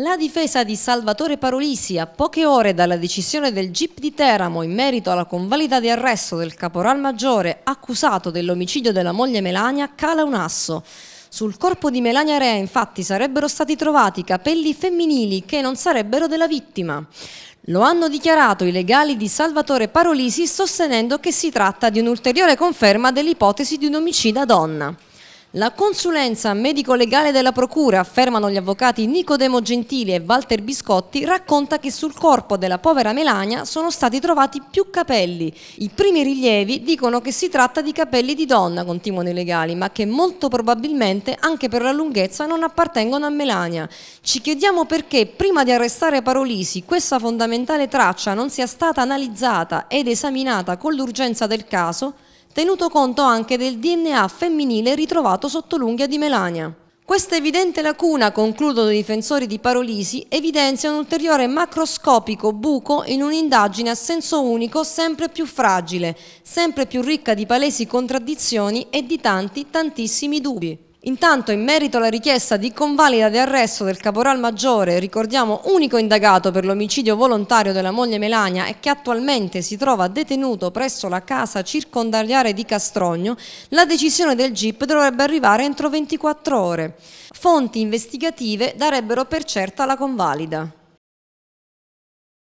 La difesa di Salvatore Parolisi, a poche ore dalla decisione del Gip di Teramo in merito alla convalida di arresto del caporal maggiore accusato dell'omicidio della moglie Melania, cala un asso. Sul corpo di Melania Rea infatti sarebbero stati trovati capelli femminili che non sarebbero della vittima. Lo hanno dichiarato i legali di Salvatore Parolisi, sostenendo che si tratta di un'ulteriore conferma dell'ipotesi di un omicida donna. La consulenza medico-legale della procura, affermano gli avvocati Nicodemo Gentili e Walter Biscotti, racconta che sul corpo della povera Melania sono stati trovati più capelli. I primi rilievi dicono che si tratta di capelli di donna, continuano i legali, ma che molto probabilmente anche per la lunghezza non appartengono a Melania. Ci chiediamo perché prima di arrestare Parolisi questa fondamentale traccia non sia stata analizzata ed esaminata con l'urgenza del caso, tenuto conto anche del DNA femminile ritrovato sotto l'unghia di Melania. Questa evidente lacuna, concludono i difensori di Parolisi, evidenzia un ulteriore macroscopico buco in un'indagine a senso unico sempre più fragile, sempre più ricca di palesi contraddizioni e di tanti, tantissimi dubbi. Intanto, in merito alla richiesta di convalida di arresto del caporal maggiore, ricordiamo unico indagato per l'omicidio volontario della moglie Melania e che attualmente si trova detenuto presso la casa circondariale di Castrogno, la decisione del GIP dovrebbe arrivare entro 24 ore. Fonti investigative darebbero per certa la convalida.